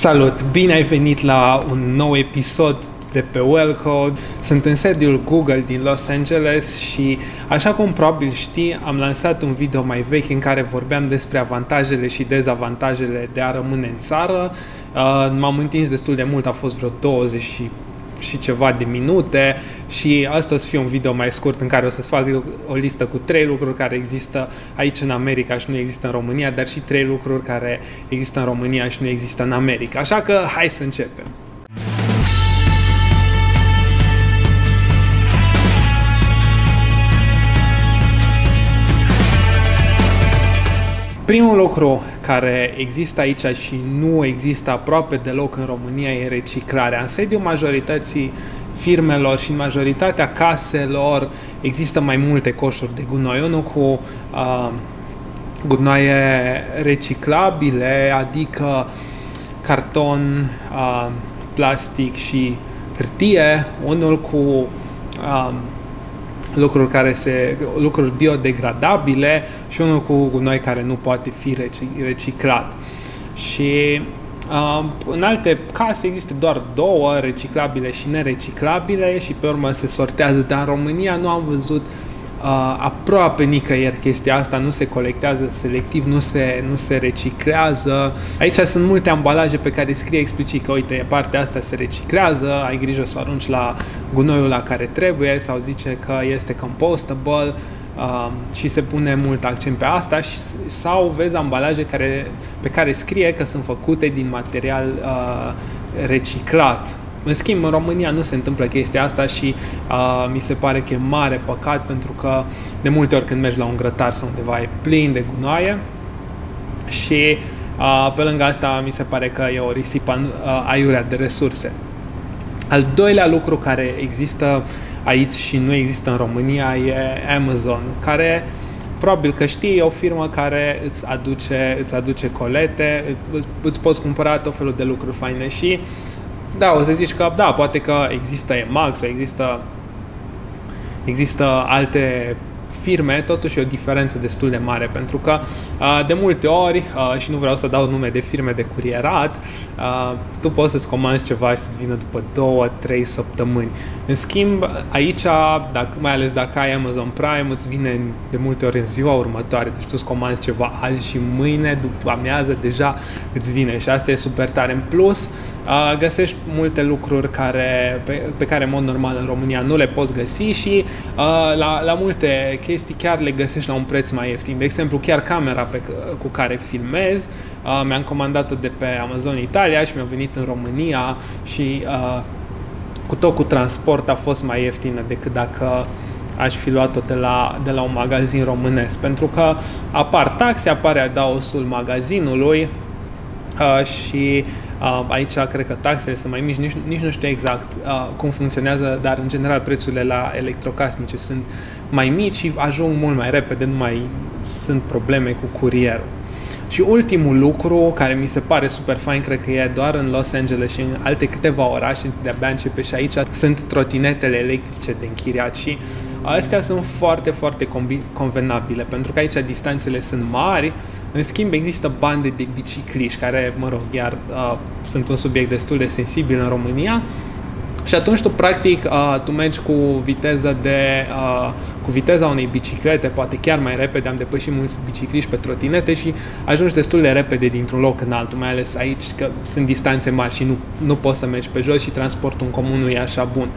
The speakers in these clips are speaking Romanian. Salut! Bine ai venit la un nou episod de pe WellCode. Sunt în sediul Google din Los Angeles și, așa cum probabil știi, am lansat un video mai vechi în care vorbeam despre avantajele și dezavantajele de a rămâne în țară. M-am întins destul de mult, a fost vreo 20 și ceva de minute și asta o să fie un video mai scurt în care o să-ți fac o listă cu 3 lucruri care există aici în America și nu există în România, dar și 3 lucruri care există în România și nu există în America. Așa că hai să începem! Primul lucru care există aici și nu există aproape deloc în România e reciclarea. În sediul majorității firmelor și în majoritatea caselor există mai multe coșuri de gunoi. Unul cu gunoaie reciclabile, adică carton, plastic și hârtie, unul cu lucruri biodegradabile și unul cu gunoi care nu poate fi reciclat. Și în alte case există doar 2, reciclabile și nereciclabile, și pe urmă se sortează, dar în România nu am văzut aproape nicăieri chestia asta, nu se colectează selectiv, nu se reciclează. Aici sunt multe ambalaje pe care scrie explicit că, uite, partea asta se reciclează, ai grijă să o arunci la gunoiul la care trebuie, sau zice că este compostable și se pune mult accent pe asta, sau vezi ambalaje pe care scrie că sunt făcute din material reciclat. În schimb, în România nu se întâmplă chestia asta și mi se pare că e mare păcat, pentru că de multe ori când mergi la un grătar sau undeva e plin de gunoaie și pe lângă asta mi se pare că e o risipă aiurea de resurse. Al doilea lucru care există aici și nu există în România e Amazon, care probabil că știi, e o firmă care îți aduce colete, îți poți cumpăra tot felul de lucruri faine și da, o să zici că da, poate că există EMAX sau există alte firme, totuși e o diferență destul de mare, pentru că de multe ori, și nu vreau să dau nume de firme de curierat, tu poți să-ți comanzi ceva și să-ți vină după 2-3 săptămâni. În schimb, aici, mai ales dacă ai Amazon Prime, îți vine de multe ori în ziua următoare, deci tu îți comanzi ceva azi și mâine, după amiază, deja îți vine și asta e super tare. În plus, găsești multe lucruri pe care în mod normal în România nu le poți găsi și la multe chestii chiar le găsești la un preț mai ieftin. De exemplu, chiar camera cu care filmez, mi-am comandat-o de pe Amazon Italia și mi-a venit în România și cu transport a fost mai ieftină decât dacă aș fi luat-o de la un magazin românesc, pentru că apar taxe, apare adaosul magazinului și aici cred că taxele sunt mai mici, nici nu știu exact cum funcționează, dar în general prețurile la electrocasnice sunt mai mici și ajung mult mai repede, nu mai sunt probleme cu curierul. Și ultimul lucru care mi se pare super fain, cred că e doar în Los Angeles și în alte câteva orașe, de-abia începe și aici, sunt trotinetele electrice de închiriat și astea sunt foarte, foarte convenabile, pentru că aici distanțele sunt mari. În schimb, există bande de bicicliști care, mă rog, iar sunt un subiect destul de sensibil în România. Și atunci tu, practic, tu mergi cu viteza unei biciclete, poate chiar mai repede, am depășit mulți bicicliști pe trotinete și ajungi destul de repede dintr-un loc în altul, mai ales aici că sunt distanțe mari și nu poți să mergi pe jos și transportul în comun nu e așa bun.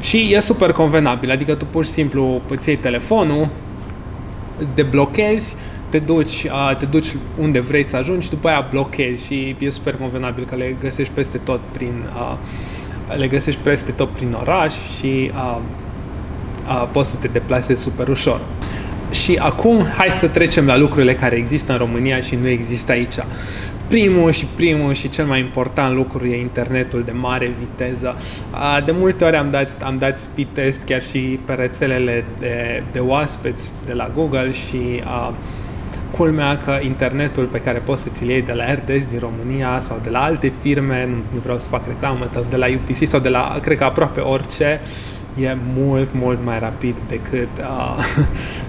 Și e super convenabil, adică tu pur și simplu îți iei telefonul, deblochezi, te duci unde vrei să ajungi și după aia blochezi și e super convenabil că le găsești peste tot prin oraș și poți să te deplasezi super ușor. Și acum hai să trecem la lucrurile care există în România și nu există aici. Primul și cel mai important lucru e internetul de mare viteză. De multe ori am dat speed test chiar și pe rețelele de oaspeți de la Google și culmea că internetul pe care poți să ți-l iei de la RDS din România sau de la alte firme, nu vreau să fac reclamă, de la UPC sau de la, cred că aproape orice, e mult, mult mai rapid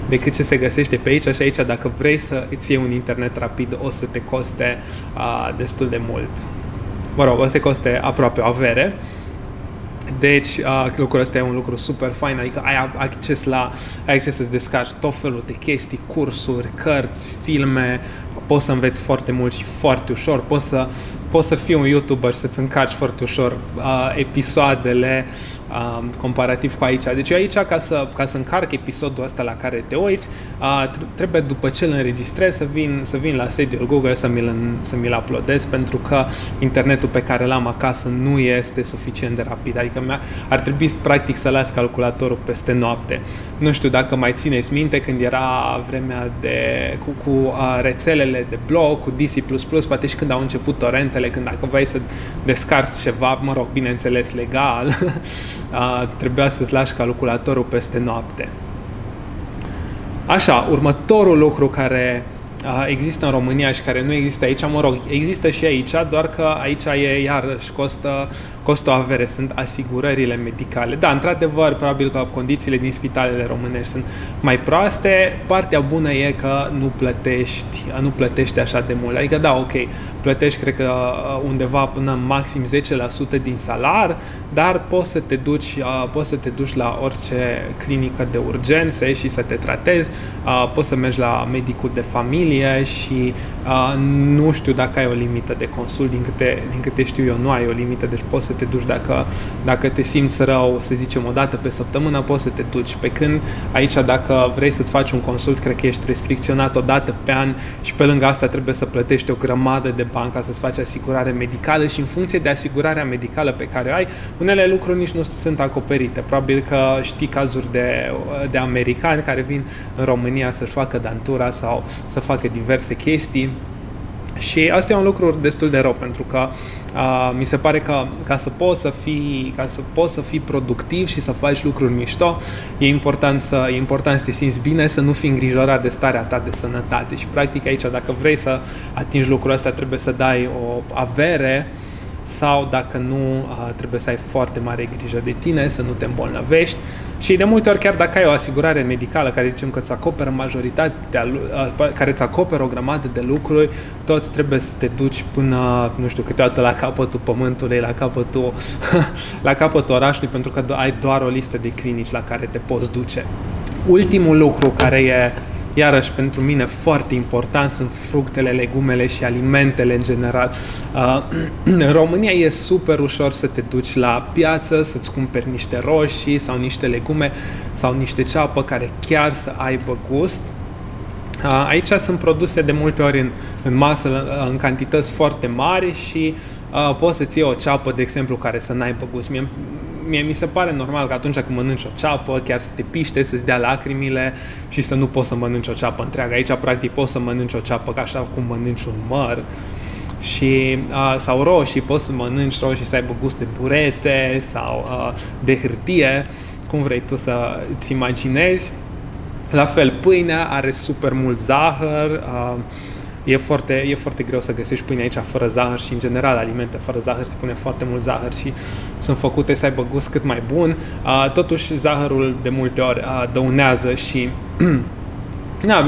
decât ce se găsește pe aici. Și aici, dacă vrei să îți iei un internet rapid, o să te coste destul de mult. mă rog, o să coste aproape o avere. Deci, lucrul ăsta e un lucru super fain, adică ai acces să-ți descarci tot felul de chestii, cursuri, cărți, filme, poți să înveți foarte mult și foarte ușor, poți să fii un YouTuber și să-ți încarci foarte ușor episoadele comparativ cu aici. Deci eu aici, ca să încarc episodul ăsta la care te uiți, trebuie după ce îl înregistrez să vin la sediul Google să mi-l uploadez, pentru că internetul pe care l-am acasă nu este suficient de rapid. Adică ar trebui practic să las calculatorul peste noapte. Nu știu dacă mai țineți minte când era vremea cu rețelele de blog, cu DC++, poate și când au început torrentele, când dacă vrei să descarci ceva, mă rog, bineînțeles legal, trebuia să-ți lași calculatorul peste noapte. Așa, următorul lucru care există în România și care nu există aici, mă rog, există și aici, doar că aici e iarăși costă o avere, sunt asigurările medicale. Da, într-adevăr, probabil că condițiile din spitalele românești sunt mai proaste. Partea bună e că nu plătești așa de mult. Adică, da, ok, plătești, cred că undeva până maxim 10% din salar, dar poți să te duci la orice clinică de urgențe și să te tratezi, poți să mergi la medicul de familie, și nu știu dacă ai o limită de consult, din câte știu eu nu ai o limită, deci poți să te duci dacă te simți rău, să zicem o dată pe săptămână, poți să te duci, pe când aici dacă vrei să-ți faci un consult, cred că ești restricționat o dată pe an și pe lângă asta trebuie să plătești o grămadă de bani ca să-ți faci asigurare medicală și în funcție de asigurarea medicală pe care o ai, unele lucruri nici nu sunt acoperite. Probabil că știi cazuri de americani care vin în România să-și facă dantura sau să facă diverse chestii și asta e un lucru destul de rău, pentru că mi se pare că ca să poți să fii productiv și să faci lucruri mișto, e important să te simți bine, să nu fii îngrijorat de starea ta de sănătate și practic aici dacă vrei să atingi lucrul ăsta trebuie să dai o avere sau dacă nu, trebuie să ai foarte mare grijă de tine, să nu te îmbolnăvești și de multe ori chiar dacă ai o asigurare medicală care zicem că îți acoperă majoritatea, care îți acoperă o grămadă de lucruri, tot trebuie să te duci până, nu știu, câteodată la capătul pământului, la capătul orașului, pentru că ai doar o listă de clinici la care te poți duce. Ultimul lucru care e iarăși pentru mine foarte important sunt fructele, legumele și alimentele în general. În România e super ușor să te duci la piață, să-ți cumperi niște roșii sau niște legume sau niște ceapă care chiar să aibă gust. Aici sunt produse de multe ori în masă, în cantități foarte mari și poți să-ți iei o ceapă, de exemplu, care să n-aibă gust. Mie mi se pare normal că atunci când mănânci o ceapă, chiar să te piște, să-ți dea lacrimile și să nu poți să mănânci o ceapă întreagă. Aici, practic, poți să mănânci o ceapă ca așa cum mănânci un măr și, sau roșii, poți să mănânci roșii să aibă gust de burete sau de hârtie, cum vrei tu să-ți imaginezi. La fel, pâinea are super mult zahăr, E foarte greu să găsești pâine aici fără zahăr și, în general, alimente fără zahăr, se pune foarte mult zahăr și sunt făcute să aibă gust cât mai bun. Totuși, zahărul de multe ori dăunează și da,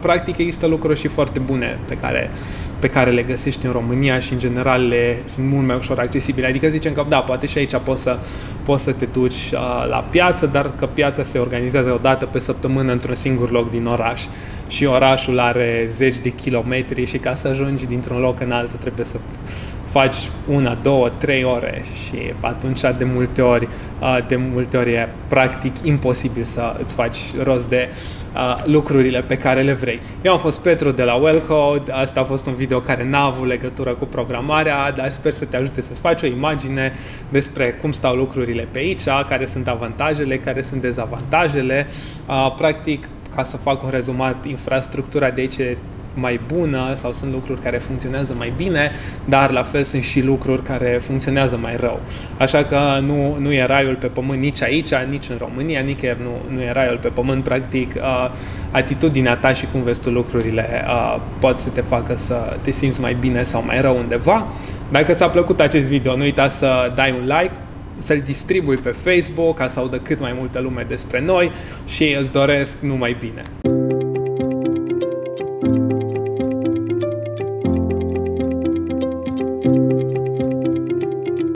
practic există lucruri și foarte bune pe care le găsești în România și, în general, sunt mult mai ușor accesibile. Adică zicem că, da, poate și aici poți să te duci la piață, dar că piața se organizează o dată pe săptămână într-un singur loc din oraș și orașul are zeci de kilometri și ca să ajungi dintr-un loc în altul trebuie să faci 1, 2, 3 ore și atunci de multe ori e practic imposibil să îți faci rost de lucrurile pe care le vrei. Eu am fost Petru de la WellCode, asta a fost un video care n-a avut legătură cu programarea, dar sper să te ajute să-ți faci o imagine despre cum stau lucrurile pe aici, care sunt avantajele, care sunt dezavantajele. Practic, ca să fac un rezumat, infrastructura de aici mai bună sau sunt lucruri care funcționează mai bine, dar la fel sunt și lucruri care funcționează mai rău. Așa că nu e raiul pe pământ nici aici, nici în România, nicăieri nu e raiul pe pământ. Practic, atitudinea ta și cum vezi tu lucrurile poate să te facă să te simți mai bine sau mai rău undeva. Dacă ți-a plăcut acest video, nu uita să dai un like, să-l distribui pe Facebook ca să audă cât mai multă lume despre noi și îți doresc numai bine.